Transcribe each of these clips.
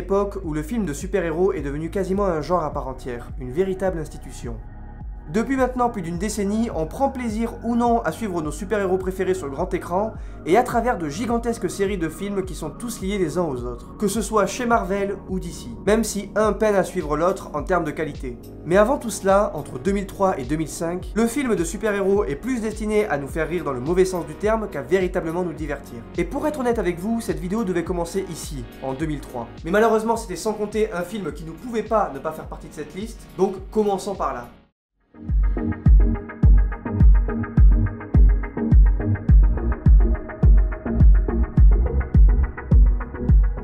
époque où le film de super-héros est devenu quasiment un genre à part entière, une véritable institution. Depuis maintenant plus d'une décennie, on prend plaisir ou non à suivre nos super-héros préférés sur le grand écran et à travers de gigantesques séries de films qui sont tous liés les uns aux autres, que ce soit chez Marvel ou DC, même si un peine à suivre l'autre en termes de qualité. Mais avant tout cela, entre 2003 et 2005, le film de super-héros est plus destiné à nous faire rire dans le mauvais sens du terme qu'à véritablement nous divertir. Et pour être honnête avec vous, cette vidéo devait commencer ici, en 2003. Mais malheureusement, c'était sans compter un film qui ne pouvait pas ne pas faire partie de cette liste, donc commençons par là.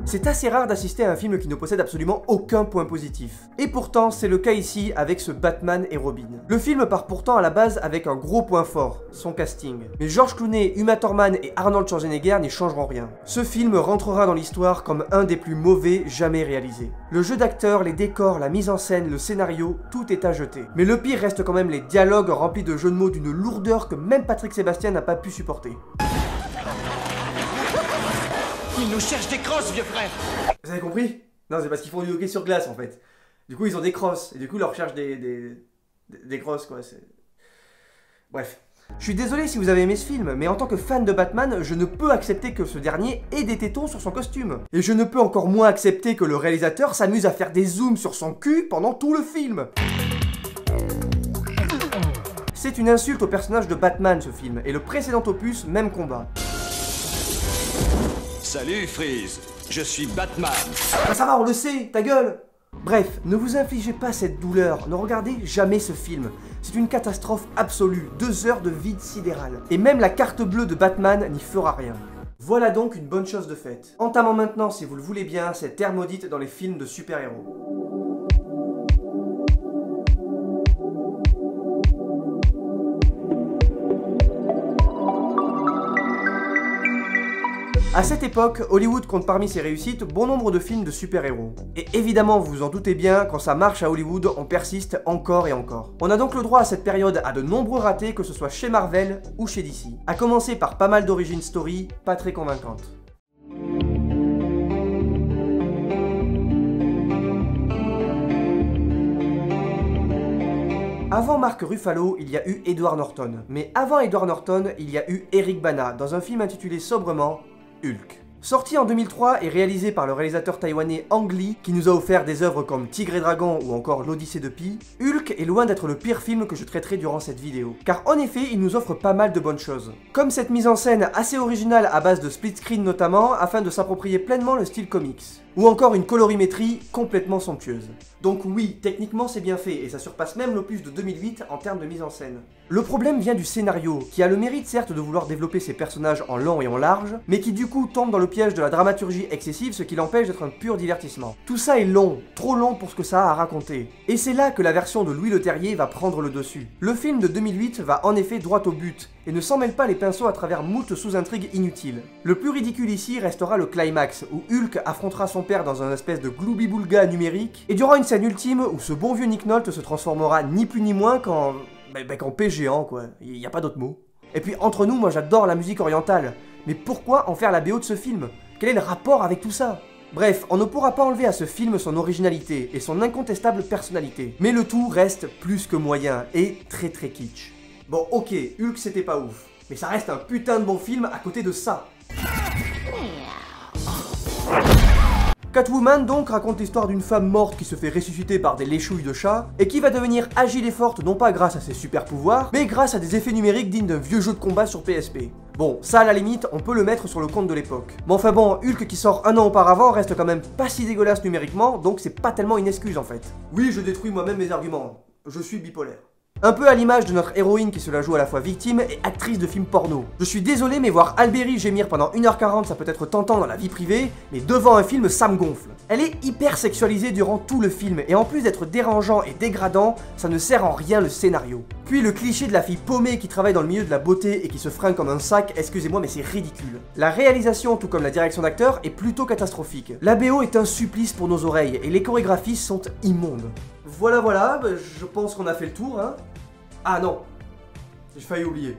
C'est assez rare d'assister à un film qui ne possède absolument aucun point positif. Et pourtant, c'est le cas ici avec ce Batman et Robin. Le film part pourtant à la base avec un gros point fort, son casting. Mais George Clooney, Uma Thurman et Arnold Schwarzenegger n'y changeront rien. Ce film rentrera dans l'histoire comme un des plus mauvais jamais réalisés. Le jeu d'acteur, les décors, la mise en scène, le scénario, tout est à jeter. Mais le pire reste quand même les dialogues remplis de jeux de mots d'une lourdeur que même Patrick Sébastien n'a pas pu supporter. Ils nous cherchent des crosses, vieux frère! Vous avez compris? Non, c'est parce qu'ils font du hockey sur glace en fait. Du coup, ils ont des crosses et du coup, ils leur recherchent des crosses quoi. Bref. Je suis désolé si vous avez aimé ce film, mais en tant que fan de Batman, je ne peux accepter que ce dernier ait des tétons sur son costume. Et je ne peux encore moins accepter que le réalisateur s'amuse à faire des zooms sur son cul pendant tout le film. C'est une insulte au personnage de Batman ce film, et le précédent opus, même combat. Salut Freeze, je suis Batman. Ah, ça va, on le sait, ta gueule. Bref, ne vous infligez pas cette douleur, ne regardez jamais ce film. C'est une catastrophe absolue, 2 heures de vide sidéral. Et même la carte bleue de Batman n'y fera rien. Voilà donc une bonne chose de faite. Entamons maintenant, si vous le voulez bien, cette ère maudite dans les films de super-héros. À cette époque, Hollywood compte parmi ses réussites bon nombre de films de super-héros. Et évidemment, vous vous en doutez bien, quand ça marche à Hollywood, on persiste encore et encore. On a donc le droit à cette période à de nombreux ratés, que ce soit chez Marvel ou chez DC. À commencer par pas mal d'origin story, pas très convaincantes. Avant Marc Ruffalo, il y a eu Edward Norton. Mais avant Edward Norton, il y a eu Eric Bana, dans un film intitulé sobrement Hulk. Sorti en 2003 et réalisé par le réalisateur taïwanais Ang Lee, qui nous a offert des œuvres comme Tigre et Dragon ou encore l'Odyssée de Pi, Hulk est loin d'être le pire film que je traiterai durant cette vidéo. Car en effet, il nous offre pas mal de bonnes choses. Comme cette mise en scène assez originale à base de split screen notamment, afin de s'approprier pleinement le style comics. Ou encore une colorimétrie complètement somptueuse. Donc oui, techniquement c'est bien fait, et ça surpasse même l'opus de 2008 en termes de mise en scène. Le problème vient du scénario, qui a le mérite certes de vouloir développer ses personnages en long et en large, mais qui du coup tombe dans le piège de la dramaturgie excessive, ce qui l'empêche d'être un pur divertissement. Tout ça est long, trop long pour ce que ça a à raconter. Et c'est là que la version de Louis Leterrier va prendre le dessus. Le film de 2008 va en effet droit au but, et ne s'en mêle pas les pinceaux à travers moult sous-intrigues inutiles. Le plus ridicule ici restera le climax, où Hulk affrontera son père dans un espèce de gloubi-boulga numérique, et durant une scène ultime où ce bon vieux Nick Nolte se transformera ni plus ni moins qu'en... qu'en P géant quoi, il n'y a pas d'autre mot. Et puis entre nous, moi j'adore la musique orientale, mais pourquoi en faire la BO de ce film? Quel est le rapport avec tout ça? Bref, on ne pourra pas enlever à ce film son originalité et son incontestable personnalité, mais le tout reste plus que moyen et très très kitsch. Bon ok, Hulk c'était pas ouf, mais ça reste un putain de bon film à côté de ça. Catwoman donc raconte l'histoire d'une femme morte qui se fait ressusciter par des léchouilles de chat, et qui va devenir agile et forte non pas grâce à ses super pouvoirs, mais grâce à des effets numériques dignes d'un vieux jeu de combat sur PSP. Bon, ça à la limite, on peut le mettre sur le compte de l'époque. Mais enfin bon, Hulk qui sort un an auparavant reste quand même pas si dégueulasse numériquement, donc c'est pas tellement une excuse en fait. Oui, je détruis moi-même mes arguments, je suis bipolaire. Un peu à l'image de notre héroïne qui se la joue à la fois victime et actrice de films porno. Je suis désolé mais voir Alberi gémir pendant 1h40 ça peut être tentant dans la vie privée, mais devant un film ça me gonfle. Elle est hyper sexualisée durant tout le film et en plus d'être dérangeant et dégradant, ça ne sert en rien le scénario. Puis le cliché de la fille paumée qui travaille dans le milieu de la beauté et qui se fringue comme un sac, excusez-moi mais c'est ridicule. La réalisation tout comme la direction d'acteur est plutôt catastrophique. La BO est un supplice pour nos oreilles et les chorégraphies sont immondes. Voilà voilà, je pense qu'on a fait le tour hein. Ah non, j'ai failli oublier.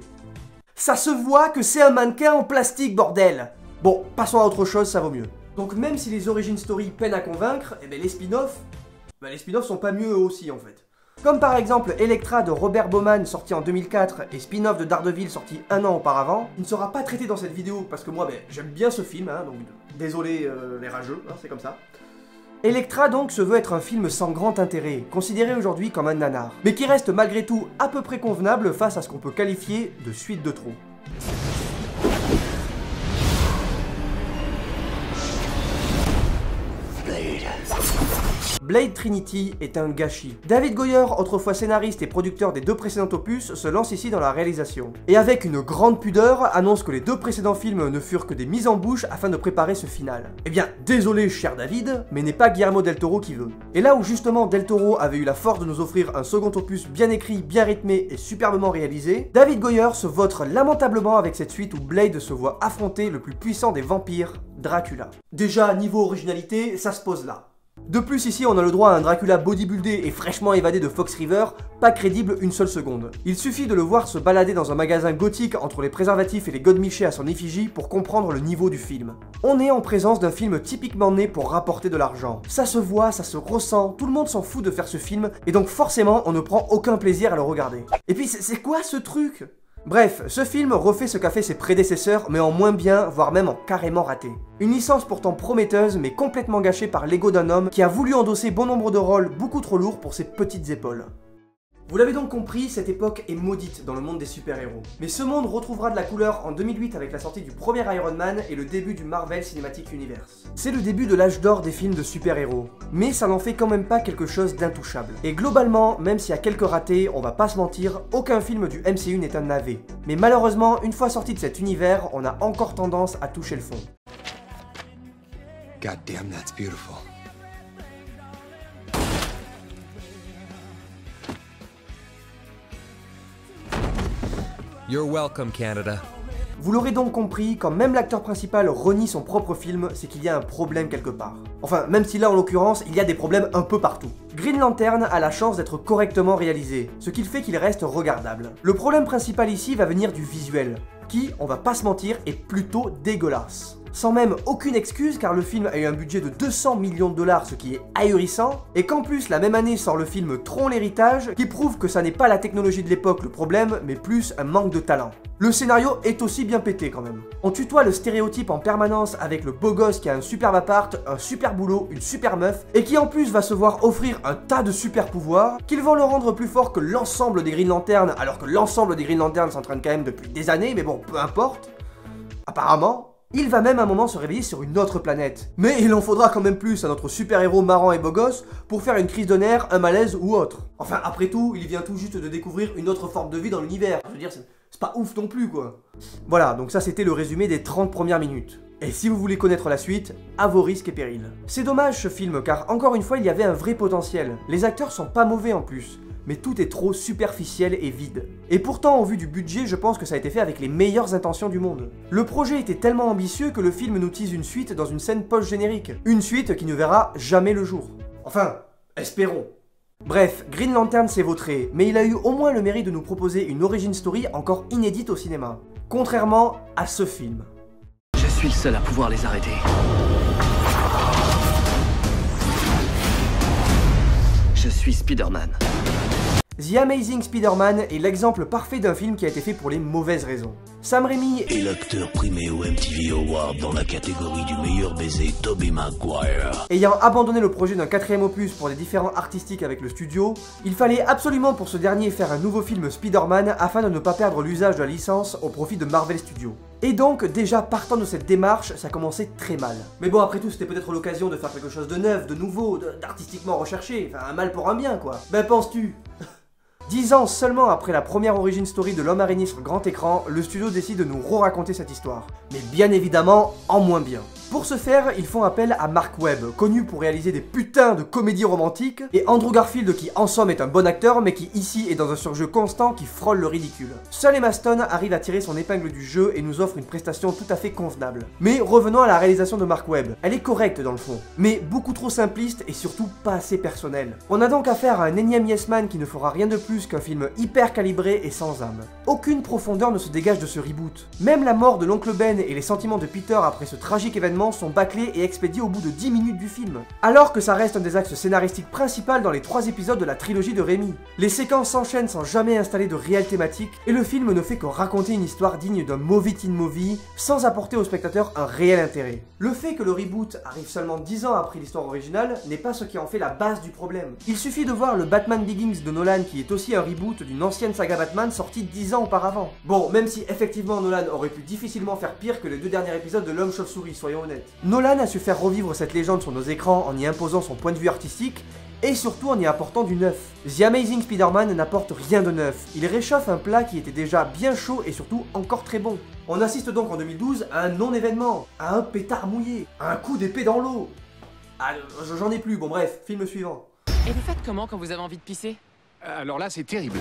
Ça se voit que c'est un mannequin en plastique bordel. Bon, passons à autre chose, ça vaut mieux. Donc même si les origin story peinent à convaincre, eh ben, les spin-offs sont pas mieux eux aussi en fait. Comme par exemple Electra de Robert Bowman sorti en 2004 et spin-off de Daredevil sorti un an auparavant, il ne sera pas traité dans cette vidéo parce que moi ben, j'aime bien ce film, hein, donc désolé les rageux, hein, c'est comme ça. Electra donc se veut être un film sans grand intérêt, considéré aujourd'hui comme un nanar, mais qui reste malgré tout à peu près convenable face à ce qu'on peut qualifier de suite de trop. Blade Trinity est un gâchis. David Goyer, autrefois scénariste et producteur des deux précédents opus, se lance ici dans la réalisation. Et avec une grande pudeur, annonce que les deux précédents films ne furent que des mises en bouche afin de préparer ce final. Eh bien, désolé cher David, mais n'est pas Guillermo Del Toro qui veut. Et là où justement Del Toro avait eu la force de nous offrir un second opus bien écrit, bien rythmé et superbement réalisé, David Goyer se vautre lamentablement avec cette suite où Blade se voit affronter le plus puissant des vampires, Dracula. Déjà, niveau originalité, ça se pose là. De plus ici on a le droit à un Dracula bodybuildé et fraîchement évadé de Fox River, pas crédible une seule seconde. Il suffit de le voir se balader dans un magasin gothique entre les préservatifs et les godemichés à son effigie pour comprendre le niveau du film. On est en présence d'un film typiquement né pour rapporter de l'argent. Ça se voit, ça se ressent, tout le monde s'en fout de faire ce film et donc forcément on ne prend aucun plaisir à le regarder. Et puis c'est quoi ce truc ? Bref, ce film refait ce qu'a fait ses prédécesseurs, mais en moins bien, voire même en carrément raté. Une licence pourtant prometteuse, mais complètement gâchée par l'ego d'un homme qui a voulu endosser bon nombre de rôles beaucoup trop lourds pour ses petites épaules. Vous l'avez donc compris, cette époque est maudite dans le monde des super-héros. Mais ce monde retrouvera de la couleur en 2008 avec la sortie du premier Iron Man et le début du Marvel Cinematic Universe. C'est le début de l'âge d'or des films de super-héros, mais ça n'en fait quand même pas quelque chose d'intouchable. Et globalement, même s'il y a quelques ratés, on va pas se mentir, aucun film du MCU n'est un navet. Mais malheureusement, une fois sorti de cet univers, on a encore tendance à toucher le fond. God damn, that's beautiful. You're welcome, Canada. Vous l'aurez donc compris, quand même l'acteur principal renie son propre film, c'est qu'il y a un problème quelque part. Enfin, même si là en l'occurrence, il y a des problèmes un peu partout. Green Lantern a la chance d'être correctement réalisé, ce qui fait qu'il reste regardable. Le problème principal ici va venir du visuel, qui, on va pas se mentir, est plutôt dégueulasse. Sans même aucune excuse car le film a eu un budget de 200 millions $, ce qui est ahurissant, et qu'en plus la même année sort le film Tron l'héritage, qui prouve que ça n'est pas la technologie de l'époque le problème, mais plus un manque de talent. Le scénario est aussi bien pété quand même. On tutoie le stéréotype en permanence avec le beau gosse qui a un superbe appart, un super boulot, une super meuf, et qui en plus va se voir offrir un tas de super pouvoirs, qu'ils vont le rendre plus fort que l'ensemble des Green Lanterns, alors que l'ensemble des Green Lanterns s'entraînent quand même depuis des années, mais bon, peu importe. Apparemment. Il va même à un moment se réveiller sur une autre planète. Mais il en faudra quand même plus à notre super-héros marrant et beau gosse pour faire une crise de nerfs, un malaise ou autre. Enfin, après tout, il vient tout juste de découvrir une autre forme de vie dans l'univers. Je veux dire, c'est pas ouf non plus, quoi. Voilà, donc ça c'était le résumé des 30 premières minutes. Et si vous voulez connaître la suite, à vos risques et périls. C'est dommage ce film, car encore une fois, il y avait un vrai potentiel. Les acteurs sont pas mauvais en plus, mais tout est trop superficiel et vide. Et pourtant, en vue du budget, je pense que ça a été fait avec les meilleures intentions du monde. Le projet était tellement ambitieux que le film nous tease une suite dans une scène post-générique. Une suite qui ne verra jamais le jour. Enfin, espérons. Bref, Green Lantern s'est vautré, mais il a eu au moins le mérite de nous proposer une origin story encore inédite au cinéma. Contrairement à ce film. Je suis le seul à pouvoir les arrêter. Je suis Spider-Man. The Amazing Spider-Man est l'exemple parfait d'un film qui a été fait pour les mauvaises raisons. Sam Raimi est l'acteur primé au MTV Award dans la catégorie du meilleur baiser Tobey Maguire. Ayant abandonné le projet d'un quatrième opus pour des différends artistiques avec le studio, il fallait absolument pour ce dernier faire un nouveau film Spider-Man afin de ne pas perdre l'usage de la licence au profit de Marvel Studios. Et donc, déjà partant de cette démarche, ça commençait très mal. Mais bon, après tout, c'était peut-être l'occasion de faire quelque chose de neuf, de nouveau, d'artistiquement recherché, enfin un mal pour un bien quoi. Ben penses-tu? 10 ans seulement après la première origin story de l'homme araignée sur grand écran, le studio décide de nous re-raconter cette histoire. Mais bien évidemment, en moins bien. Pour ce faire, ils font appel à Mark Webb, connu pour réaliser des putains de comédies romantiques, et Andrew Garfield qui en somme est un bon acteur, mais qui ici est dans un surjeu constant qui frôle le ridicule. Seul Emma Stone arrive à tirer son épingle du jeu et nous offre une prestation tout à fait convenable. Mais revenons à la réalisation de Mark Webb. Elle est correcte dans le fond, mais beaucoup trop simpliste et surtout pas assez personnelle. On a donc affaire à un énième Yes Man qui ne fera rien de plus qu'un film hyper calibré et sans âme. Aucune profondeur ne se dégage de ce reboot. Même la mort de l'oncle Ben et les sentiments de Peter après ce tragique événement événements sont bâclés et expédiés au bout de 10 minutes du film, alors que ça reste un des axes scénaristiques principaux dans les 3 épisodes de la trilogie de Rémi. Les séquences s'enchaînent sans jamais installer de réelle thématique, et le film ne fait que raconter une histoire digne d'un movie teen movie, sans apporter au spectateur un réel intérêt. Le fait que le reboot arrive seulement 10 ans après l'histoire originale n'est pas ce qui en fait la base du problème. Il suffit de voir le Batman Begins de Nolan qui est aussi un reboot d'une ancienne saga Batman sortie 10 ans auparavant. Bon, même si effectivement Nolan aurait pu difficilement faire pire que les 2 derniers épisodes de l'Homme Chauve-souris, soyons honnêtes. Nolan a su faire revivre cette légende sur nos écrans en y imposant son point de vue artistique, et surtout en y apportant du neuf. The Amazing Spider-Man n'apporte rien de neuf, il réchauffe un plat qui était déjà bien chaud et surtout encore très bon. On assiste donc en 2012 à un non-événement, à un pétard mouillé, à un coup d'épée dans l'eau. Ah, j'en ai plus, bon bref, film suivant. Et vous faites comment quand vous avez envie de pisser? Alors là, c'est terrible.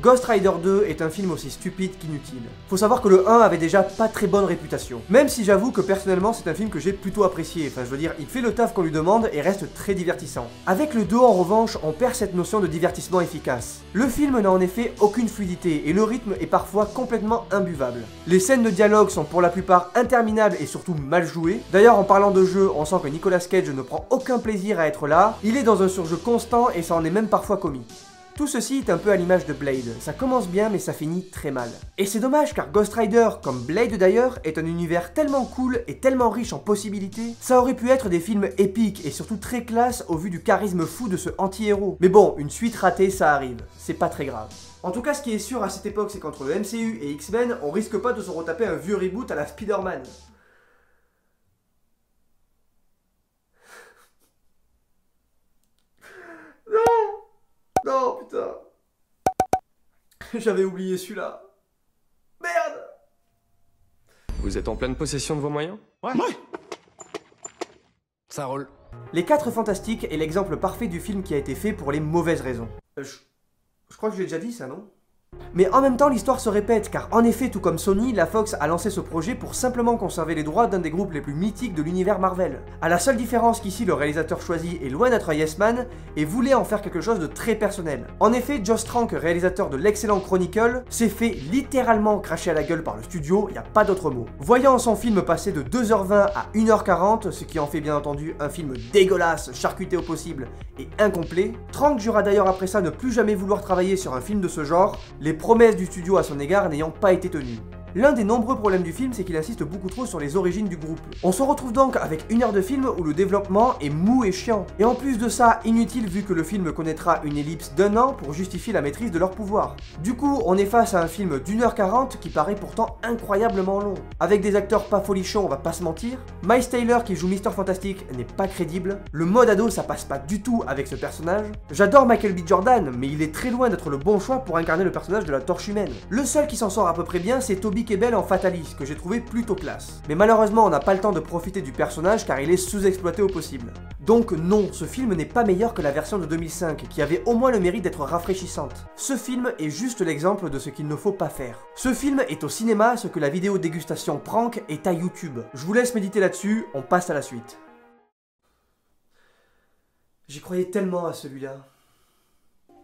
Ghost Rider 2 est un film aussi stupide qu'inutile. Faut savoir que le 1 avait déjà pas très bonne réputation. Même si j'avoue que personnellement c'est un film que j'ai plutôt apprécié, enfin je veux dire, il fait le taf qu'on lui demande et reste très divertissant. Avec le 2 en revanche, on perd cette notion de divertissement efficace. Le film n'a en effet aucune fluidité et le rythme est parfois complètement imbuvable. Les scènes de dialogue sont pour la plupart interminables et surtout mal jouées. D'ailleurs en parlant de jeu, on sent que Nicolas Cage ne prend aucun plaisir à être là, il est dans un surjeu constant et ça en est même parfois comique. Tout ceci est un peu à l'image de Blade, ça commence bien mais ça finit très mal. Et c'est dommage car Ghost Rider, comme Blade d'ailleurs, est un univers tellement cool et tellement riche en possibilités, ça aurait pu être des films épiques et surtout très classe au vu du charisme fou de ce anti-héros. Mais bon, une suite ratée ça arrive, c'est pas très grave. En tout cas, ce qui est sûr à cette époque c'est qu'entre le MCU et X-Men, on risque pas de se retaper un vieux reboot à la Spider-Man. Non, putain. J'avais oublié celui-là. Merde. Vous êtes en pleine possession de vos moyens? Ouais. Ça roule. Les 4 Fantastiques est l'exemple parfait du film qui a été fait pour les mauvaises raisons. Je crois que je l'ai déjà dit ça, non? Mais en même temps, l'histoire se répète, car en effet, tout comme Sony, la Fox a lancé ce projet pour simplement conserver les droits d'un des groupes les plus mythiques de l'univers Marvel. À la seule différence qu'ici, le réalisateur choisi est loin d'être un yes man, et voulait en faire quelque chose de très personnel. En effet, Josh Trank, réalisateur de l'excellent Chronicle, s'est fait littéralement cracher à la gueule par le studio, y a pas d'autre mot. Voyant son film passer de 2h20 à 1h40, ce qui en fait bien entendu un film dégueulasse, charcuté au possible et incomplet, Trank jura d'ailleurs après ça ne plus jamais vouloir travailler sur un film de ce genre, les promesses du studio à son égard n'ayant pas été tenues. L'un des nombreux problèmes du film, c'est qu'il insiste beaucoup trop sur les origines du groupe. On se retrouve donc avec 1 heure de film où le développement est mou et chiant. Et en plus de ça, inutile vu que le film connaîtra une ellipse d'1 an pour justifier la maîtrise de leur pouvoir. Du coup, on est face à un film d'1h40 qui paraît pourtant incroyablement long. Avec des acteurs pas folichons, on va pas se mentir. Miles Taylor qui joue Mister Fantastic n'est pas crédible. Le mode ado, ça passe pas du tout avec ce personnage. J'adore Michael B. Jordan, mais il est très loin d'être le bon choix pour incarner le personnage de la torche humaine. Le seul qui s'en sort à peu près bien, c'est Toby Belle en Fatalis, que j'ai trouvé plutôt classe. Mais malheureusement, on n'a pas le temps de profiter du personnage car il est sous-exploité au possible. Donc non, ce film n'est pas meilleur que la version de 2005, qui avait au moins le mérite d'être rafraîchissante. Ce film est juste l'exemple de ce qu'il ne faut pas faire. Ce film est au cinéma ce que la vidéo dégustation prank est à YouTube. Je vous laisse méditer là-dessus, on passe à la suite. J'y croyais tellement à celui-là.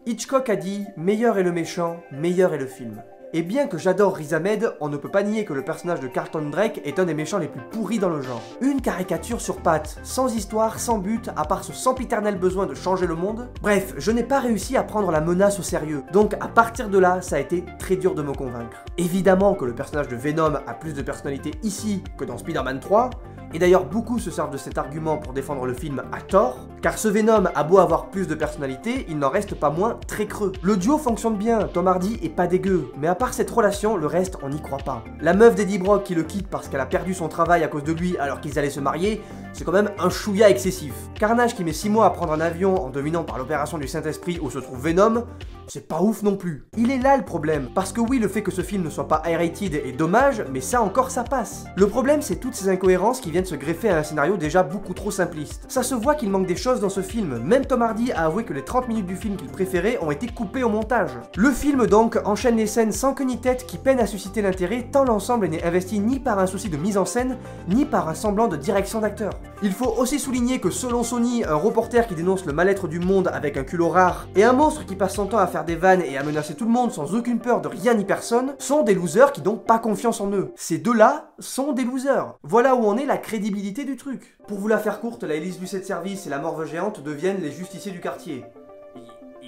Hitchcock a dit « Meilleur est le méchant, meilleur est le film ». Et bien que j'adore Riz Ahmed, on ne peut pas nier que le personnage de Carlton Drake est un des méchants les plus pourris dans le genre. Une caricature sur pattes, sans histoire, sans but, à part ce sempiternel besoin de changer le monde. Bref, je n'ai pas réussi à prendre la menace au sérieux, donc à partir de là, ça a été très dur de me convaincre. Évidemment que le personnage de Venom a plus de personnalité ici que dans Spider-Man 3, et d'ailleurs beaucoup se servent de cet argument pour défendre le film à tort, car ce Venom a beau avoir plus de personnalité, il n'en reste pas moins très creux. Le duo fonctionne bien, Tom Hardy est pas dégueu, mais à part cette relation, le reste on n'y croit pas. La meuf d'Eddie Brock qui le quitte parce qu'elle a perdu son travail à cause de lui alors qu'ils allaient se marier, c'est quand même un chouïa excessif. Carnage qui met 6 mois à prendre un avion en dominant par l'opération du Saint-Esprit où se trouve Venom, c'est pas ouf non plus. Il est là le problème, parce que oui, le fait que ce film ne soit pas R-rated est dommage, mais ça encore ça passe. Le problème c'est toutes ces incohérences qui viennent se greffer à un scénario déjà beaucoup trop simpliste. Ça se voit qu'il manque des choses dans ce film, même Tom Hardy a avoué que les 30 minutes du film qu'il préférait ont été coupées au montage. Le film donc enchaîne les scènes sans queue ni tête qui peinent à susciter l'intérêt tant l'ensemble n'est investi ni par un souci de mise en scène, ni par un semblant de direction d'acteur. Il faut aussi souligner que selon Sony, un reporter qui dénonce le mal-être du monde avec un culot rare et un monstre qui passe son temps à faire des vannes et à menacer tout le monde sans aucune peur de rien ni personne sont des losers qui n'ont pas confiance en eux. Ces deux-là sont des losers. Voilà où en est la crédibilité du truc. Pour vous la faire courte, la Élise Lucet de service et la Morve géante deviennent les justiciers du quartier.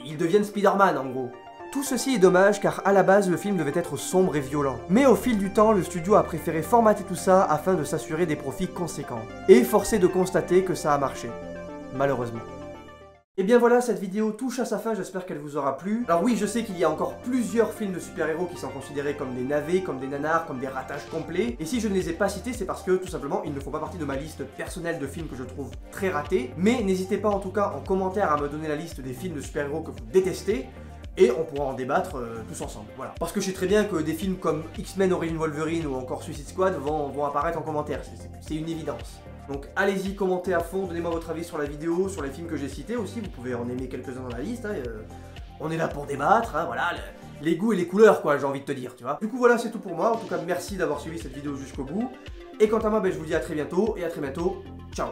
Ils deviennent Spider-Man en gros. Tout ceci est dommage car à la base le film devait être sombre et violent. Mais au fil du temps, le studio a préféré formater tout ça afin de s'assurer des profits conséquents. Et force est de constater que ça a marché. Malheureusement. Et bien voilà, cette vidéo touche à sa fin, j'espère qu'elle vous aura plu. Alors oui, je sais qu'il y a encore plusieurs films de super-héros qui sont considérés comme des navets, comme des nanars, comme des ratages complets. Et si je ne les ai pas cités, c'est parce que tout simplement, ils ne font pas partie de ma liste personnelle de films que je trouve très ratés. Mais n'hésitez pas en tout cas en commentaire à me donner la liste des films de super-héros que vous détestez. Et on pourra en débattre tous ensemble, voilà. Parce que je sais très bien que des films comme X-Men Origins Wolverine ou encore Suicide Squad vont apparaître en commentaire, c'est une évidence. Donc allez-y, commentez à fond, donnez-moi votre avis sur la vidéo, sur les films que j'ai cités aussi, vous pouvez en aimer quelques-uns dans la liste, hein, on est là pour débattre, hein, voilà, les goûts et les couleurs quoi, j'ai envie de te dire, tu vois. Du coup voilà, c'est tout pour moi, en tout cas merci d'avoir suivi cette vidéo jusqu'au bout, et quant à moi, ben, je vous dis à très bientôt, ciao.